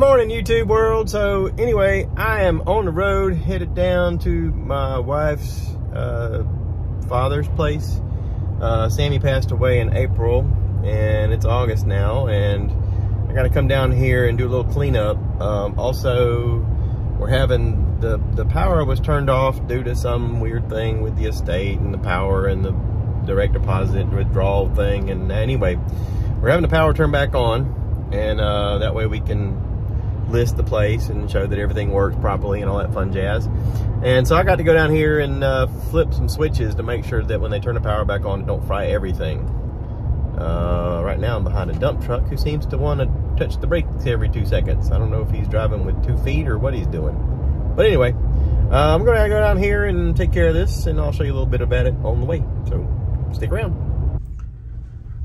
Good morning, YouTube world. So anyway, I am on the road headed down to my wife's father's place. Sammy passed away in April and it's August now, and I gotta come down here and do a little cleanup. Also, we're having the power was turned off due to some weird thing with the estate and the power and the direct deposit withdrawal thing. And anyway, we're having the power turned back on, and that way we can list the place and show that everything works properly and all that fun jazz. And so I got to go down here and flip some switches to make sure that when they turn the power back on, it don't fry everything. Right now I'm behind a dump truck who seems to want to touch the brakes every 2 seconds. I don't know if he's driving with 2 feet or what he's doing, but anyway, I'm gonna go down here and take care of this, and I'll show you a little bit about it on the way, so stick around.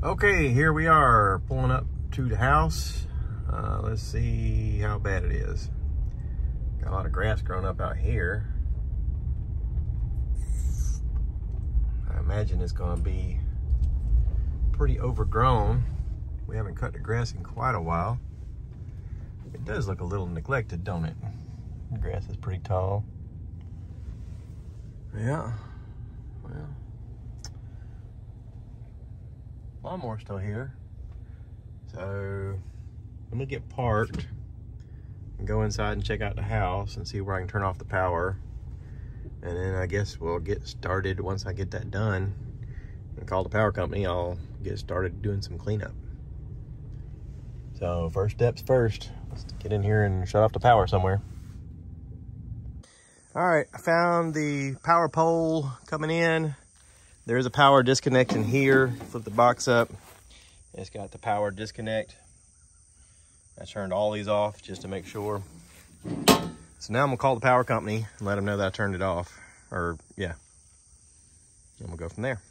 Okay, here we are pulling up to the house. Let's see how bad it is. Got a lot of grass growing up out here. I imagine it's gonna be pretty overgrown. We haven't cut the grass in quite a while. It does look a little neglected, don't it? The grass is pretty tall. Yeah, well. Lawnmower's still here. So, I'm gonna get parked and go inside and check out the house and see where I can turn off the power. And then I guess we'll get started once I get that done and call the power company. I'll get started doing some cleanup. So first steps first, let's get in here and shut off the power somewhere. All right, I found the power pole coming in. There is a power disconnection here. Flip the box up. It's got the power disconnect. I turned all these off just to make sure. So now I'm gonna call the power company and let them know that I turned it off, or yeah. And we'll go from there.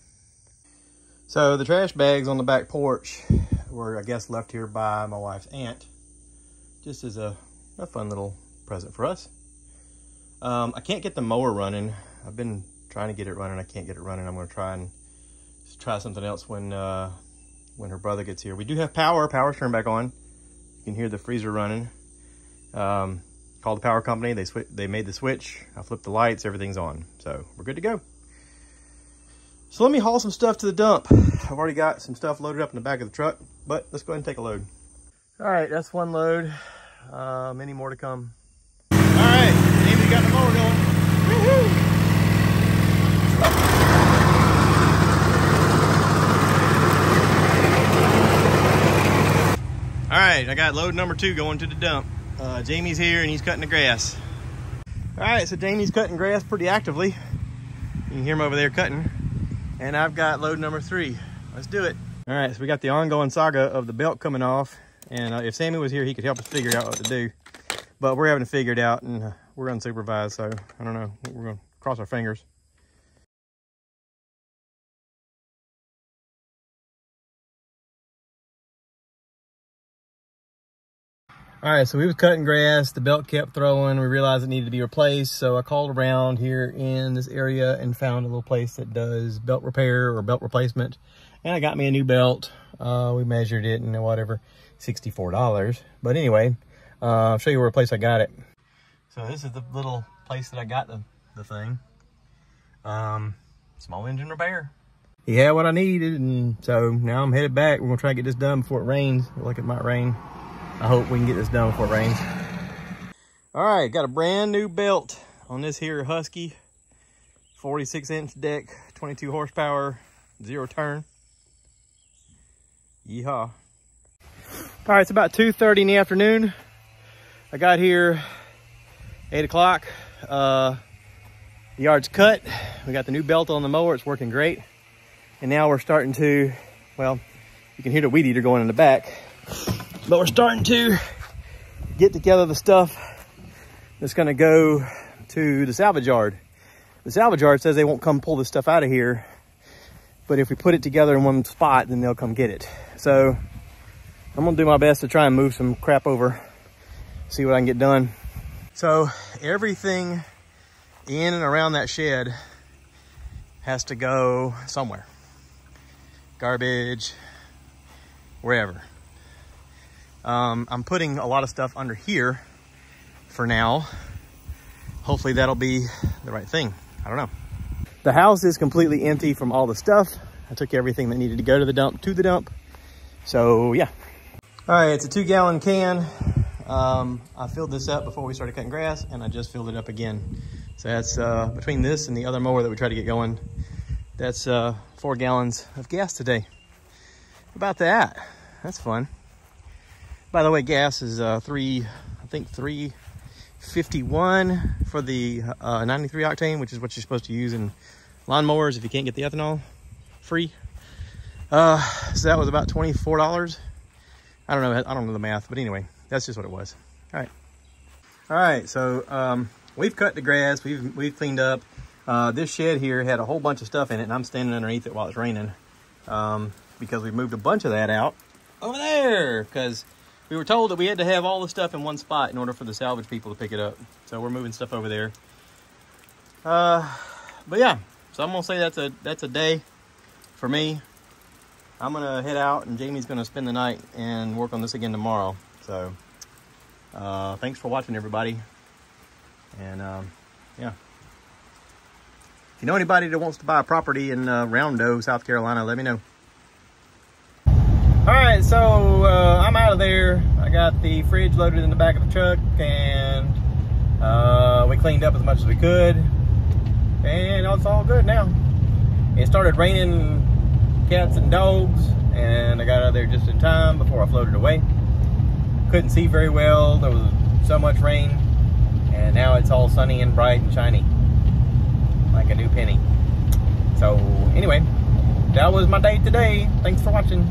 So the trash bags on the back porch were, I guess, left here by my wife's aunt, just as a fun little present for us. I can't get the mower running. I've been trying to get it running. I can't get it running. I'm gonna try something else when her brother gets here. We do have power. Power's turned back on. You can hear the freezer running. Called the power company. They made the switch. I flipped the lights. Everything's on. So we're good to go. So let me haul some stuff to the dump. I've already got some stuff loaded up in the back of the truck, but let's go ahead and take a load. All right, that's one load. Many more to come. All right, Jamie got the mower going. Woo-hoo! All right, I got load number 2 going to the dump. Jamie's here and he's cutting the grass. All right, so Jamie's cutting grass pretty actively. You can hear him over there cutting. And I've got load number 3. Let's do it. All right, so we got the ongoing saga of the belt coming off. And if Sammy was here, he could help us figure out what to do. But we're having to figure it out, and we're unsupervised, so I don't know. We're gonna cross our fingers. All right, so we was cutting grass, the belt kept throwing, we realized it needed to be replaced, so I called around here in this area and found a little place that does belt repair or belt replacement, and I got me a new belt. We measured it and whatever, $64. But anyway, I'll show you where a place I got it. So this is the little place that I got the thing. Small engine repair. He had what I needed, and so now I'm headed back. We're gonna try to get this done before it rains. Look like it might rain. I hope we can get this done before it rains. All right, got a brand new belt on this here Husky, 46-inch deck, 22 horsepower, 0 turn. Yeehaw. All right, it's about 2:30 in the afternoon. I got here 8 o'clock. The yard's cut. We got the new belt on the mower. It's working great. And now we're starting to, well, you can hear the weed eater going in the back. But we're starting to get together the stuff that's going to go to the salvage yard. The salvage yard says they won't come pull this stuff out of here, but if we put it together in one spot, then they'll come get it. So I'm going to do my best to try and move some crap over, see what I can get done. So everything in and around that shed has to go somewhere. Garbage, wherever. I'm putting a lot of stuff under here for now. Hopefully that'll be the right thing. I don't know. The house is completely empty from all the stuff. I took everything that needed to go to the dump So yeah. All right, it's a 2-gallon can. I filled this up before we started cutting grass, and I just filled it up again. So that's between this and the other mower that we tried to get going, that's 4 gallons of gas today. About that, that's fun. By the way, gas is $3.51 for the 93 octane, which is what you're supposed to use in lawnmowers if you can't get the ethanol free. So that was about $24. I don't know the math, but anyway, that's just what it was. All right. All right, so we've cut the grass, we've cleaned up. This shed here had a whole bunch of stuff in it, and I'm standing underneath it while it's raining because we moved a bunch of that out over there because we were told that we had to have all the stuff in one spot in order for the salvage people to pick it up. So we're moving stuff over there. But yeah, so I'm gonna say that's a day for me. I'm gonna head out, and Jamie's gonna spend the night and work on this again tomorrow. So thanks for watching, everybody. And yeah, if you know anybody that wants to buy a property in Round O, South Carolina, let me know. All right, so I'm out of there. I got the fridge loaded in the back of the truck, and we cleaned up as much as we could, and it's all good now. It started raining cats and dogs, and I got out of there just in time before I floated away. Couldn't see very well. There was so much rain, and now it's all sunny and bright and shiny, like a new penny. So anyway, that was my day today. Thanks for watching.